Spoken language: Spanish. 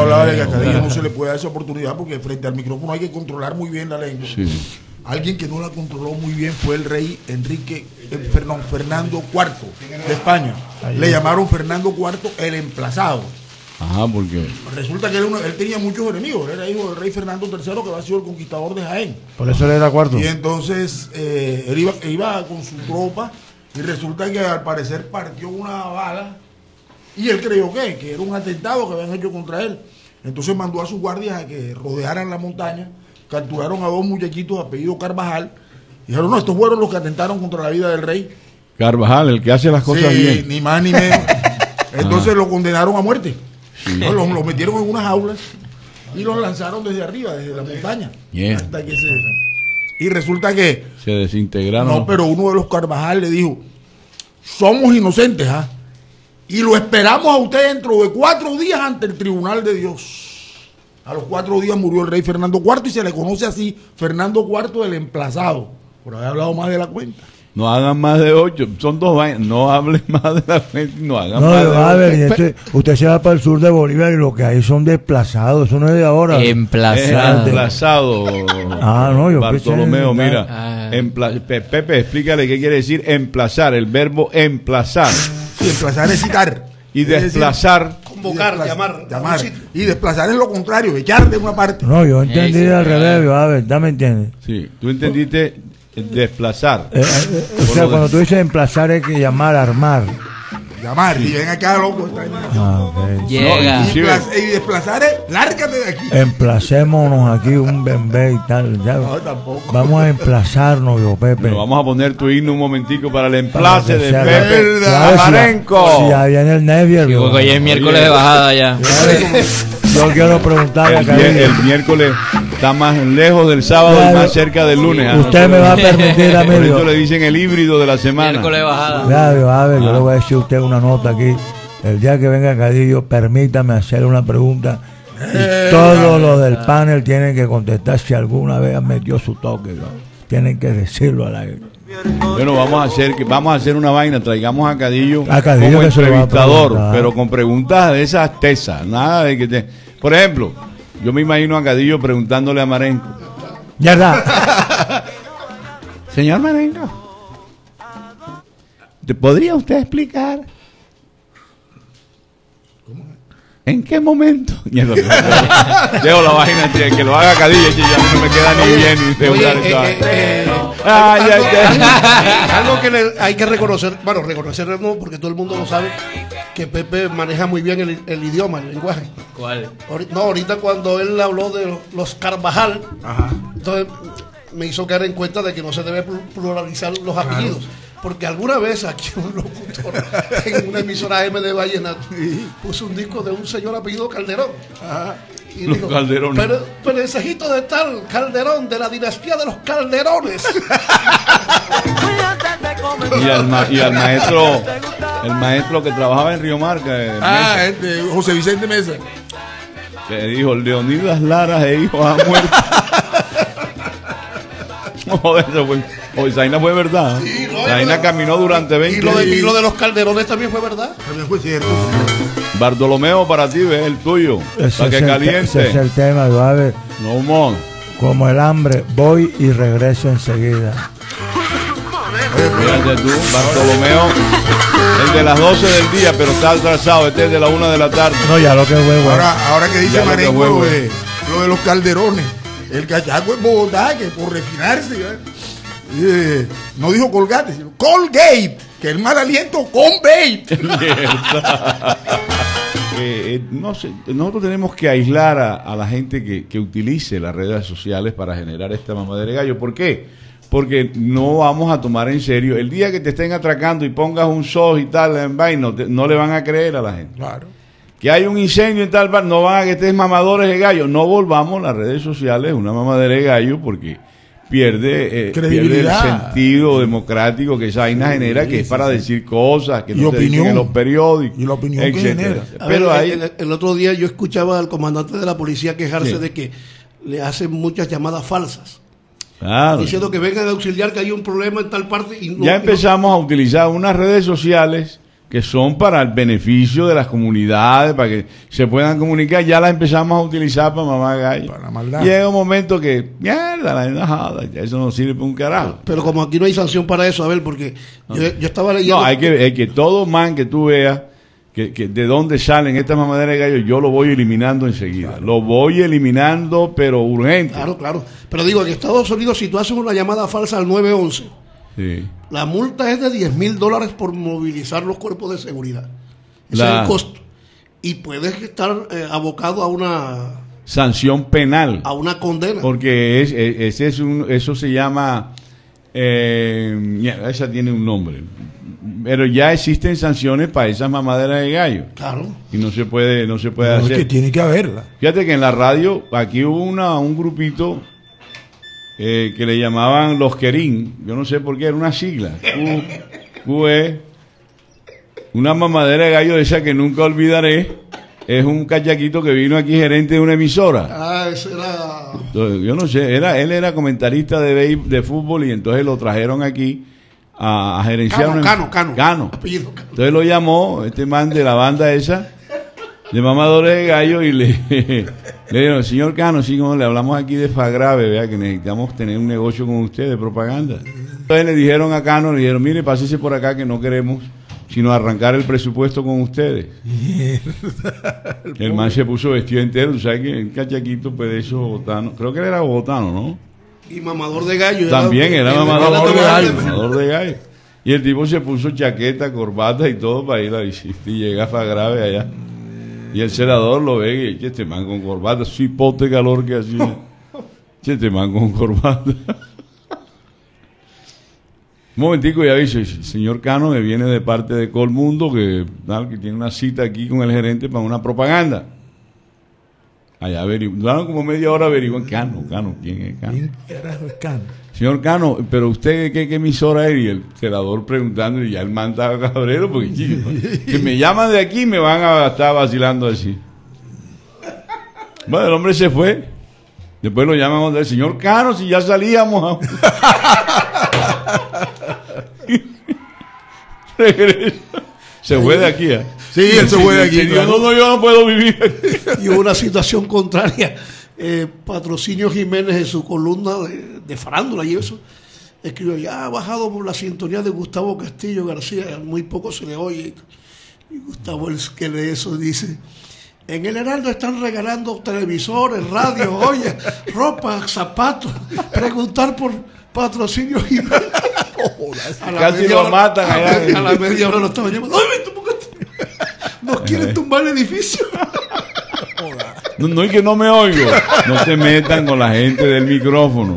tú hablabas de que a cada uno se le puede dar esa oportunidad, porque frente al micrófono hay que controlar muy bien la lengua. Sí. Alguien que no la controló muy bien fue el rey Fernando IV de España. Le llamaron Fernando IV el emplazado. Ajá, porque resulta que él tenía muchos enemigos. Era hijo del rey Fernando III, que va a ser el conquistador de Jaén. Por eso él era cuarto. Y entonces él iba con su tropa y resulta que al parecer partió una bala y él creyó que era un atentado que habían hecho contra él. Entonces mandó a sus guardias a que rodearan la montaña. Capturaron a dos muchachitos de apellido Carvajal y dijeron: no, estos fueron los que atentaron contra la vida del rey. Carvajal, el que hace las cosas bien. Ni más ni menos. Entonces lo condenaron a muerte. Sí. No, los metieron en unas jaulas y los lanzaron desde arriba, desde la montaña. Yeah. Hasta que y resulta que se desintegraron. No, pero uno de los Carvajal le dijo: somos inocentes, ¿ah? Y lo esperamos a usted dentro de 4 días ante el tribunal de Dios. A los 4 días murió el rey Fernando IV y se le conoce así, Fernando IV el emplazado, por haber hablado más de la cuenta. No hagan más de 8, son 2 vainas, no hablen más de la cuenta, no hagan más de 8. A ver, usted se va para el sur de Bolivia y lo que hay son desplazados, eso no es de ahora. Emplazado. Emplazado. Ah, no, yo Bartolomeo, pensé mira, Pepe, explícale qué quiere decir emplazar, el verbo emplazar. Sí, emplazar es citar. Y desplazar... Convocar, llamar. Y desplazar es lo contrario, echar de una parte. No, yo entendí al revés, a ver, ya me entiendes. Sí, tú entendiste desplazar. O sea, cuando tú dices emplazar es que llamar, armar. Llamar, sí. Y ven acá, loco. Llega. Y desplazar es, lárgate de aquí. Emplacémonos aquí, un bembé y tal. Ya. No, tampoco. Vamos a emplazarnos, yo, Pepe. Pero vamos a poner tu himno un momentico para el emplace de Pepe Marenco. Ya viene el Nevier. Sí, hoy es miércoles de bajada ya. Yo quiero preguntarle a Carlos. El miércoles está más lejos del sábado, claro, y más cerca del lunes. Usted me va a permitir a mí. Por eso le dicen el híbrido de la semana. Miércoles bajada. Claro, a ver, yo le voy a decir a usted una nota aquí. El día que venga Cadillo, permítame hacer una pregunta. Y todos los del panel tienen que contestar si alguna vez metió su toque, ¿no? Tienen que decirlo al aire. Bueno, vamos a hacer una vaina, traigamos a Cadillo como entrevistador, pero con preguntas de esas tesas, nada de que te... Por ejemplo, yo me imagino a Cadillo preguntándole a Marenco. Ya está. Señor Marenco, ¿podría usted explicar en qué momento? Dejo la vaina, que lo haga Cadillo, ya no me queda ni bien ni de usar eso. Algo que hay que reconocer, bueno, reconocerlo no, porque todo el mundo lo sabe, que Pepe maneja muy bien el idioma, el lenguaje. ¿Cuál? No, ahorita cuando él habló de los Carvajal, ajá, entonces me hizo caer en cuenta de que no se debe pluralizar los apellidos. Claro. Porque alguna vez aquí un locutor en una emisora M de vallenato puso un disco de un señor apellido Calderón. Ajá. Y los dijo, Calderones. Pero el cejito de tal Calderón, de la dinastía de los Calderones. Y al maestro, el maestro que trabajaba en Río Marca, José Vicente Mesa, le dijo: Leonidas Laras e hijos han muerto. Joder, Zaina fue verdad. Sí, Zaina caminó durante 20 años. Y lo de los Calderones también fue verdad. También fue cierto. Bartolomeo, para ti, ves el tuyo. Para que caliente. Ese es el tema, ¿sabes? No more. Como el hambre, voy y regreso enseguida. Fíjate tú, Bartolomeo, el de las 12 del día, pero está atrasado. Este es de la 1 de la tarde. No, ya lo que huevo. Ahora que dice Marenco, lo de los Calderones. El cachaco en Bogotá, que por refinarse, no dijo Colgate, sino Colgate, que el mal aliento con bait. No sé, nosotros tenemos que aislar a la gente que utilice las redes sociales para generar esta mamadera de gallo. ¿Por qué? Porque no vamos a tomar en serio. El día que te estén atracando y pongas un sos y tal, no le van a creer a la gente. Claro. Que hay un incendio en tal bar, no van a que estés mamadores de gallo. No volvamos las redes sociales una mamadera de gallo, porque pierde el sentido democrático que esa vaina genera, que es para decir cosas que no se dicen en los periódicos. Y la opinión etcétera. Que genera. Pero ahí el otro día yo escuchaba al comandante de la policía quejarse de que le hacen muchas llamadas falsas. Claro. Diciendo que vengan a auxiliar, que hay un problema en tal parte. Ya empezamos a utilizar unas redes sociales que son para el beneficio de las comunidades, para que se puedan comunicar, ya las empezamos a utilizar para mamá gallo. Para maldad. Llega un momento que, mierda, la enajada, ya eso no sirve para un carajo. Pero como aquí no hay sanción para eso, a ver, porque yo estaba leyendo... No, hay que todo man que tú veas, que de dónde salen estas mamaderas de gallo, yo lo voy eliminando enseguida. Claro. Lo voy eliminando, pero urgente. Claro, claro. Pero digo, en Estados Unidos, si tú haces una llamada falsa al 911, sí, la multa es de $10,000 por movilizar los cuerpos de seguridad. Ese es el costo. Y puedes estar abocado a una... sanción penal. A una condena. Porque eso se llama... esa tiene un nombre. Pero ya existen sanciones para esas mamaderas de gallo. Claro. Y no se puede hacer. Es que tiene que haberla. Fíjate que en la radio, aquí hubo un grupito que le llamaban los Querín. Yo no sé por qué, era una sigla. Una mamadera de gallo de esa que nunca olvidaré. Es un cachaquito que vino aquí gerente de una emisora. Ah, ese era... Entonces, yo no sé, él era comentarista de fútbol y entonces lo trajeron aquí a gerenciar Cano. Entonces lo llamó este man de la banda esa de mamadores de gallo y le dijeron, señor Cano, sí, como le hablamos aquí de Fagrave, vea que necesitamos tener un negocio con usted de propaganda. Entonces le dijeron a Cano, le dijeron, mire, pásese por acá que no queremos sino arrancar el presupuesto con ustedes. El man se puso vestido entero, ¿sabes que el cachaquito, pues de eso bogotano, creo que él era bogotano, ¿no? Y mamador de gallo. También era mamador de gallo. Y el tipo se puso chaqueta, corbata y todo para ir a visitar. Y llega Fagrave allá. Y el celador lo ve y dice, este man con corbata, su hipote calor que hacía. Este man con corbata. Un momentico ya dice, señor Cano, me viene de parte de Colmundo, que tiene una cita aquí con el gerente para una propaganda. Allá averiguaron como media hora, averiguan Cano, ¿quién es Cano? ¿Quién era Cano? Señor Cano, pero usted, ¿qué emisora es? Y el celador preguntando, y ya el man estaba cabrero, porque chico, si me llaman de aquí me van a estar vacilando así. Bueno, el hombre se fue, después lo llamamos del señor Cano, si ya salíamos. Regresa. Se fue de aquí, ¿eh? Sí, él se fue de aquí. Yo no puedo vivir aquí. Y una situación contraria. Patrocinio Jiménez en su columna de farándula y eso, escribió, ya ha bajado por la sintonía de Gustavo Castillo García, muy poco se le oye. Y Gustavo, el que lee eso, dice, en el Heraldo están regalando televisores, radio, ollas, ropa, zapatos, preguntar por Patrocinio Jiménez. Casi lo matan allá. A la media hora lo estaban llamando. No quieren tumbar el edificio. No es que no me oigo. No se metan con la gente del micrófono.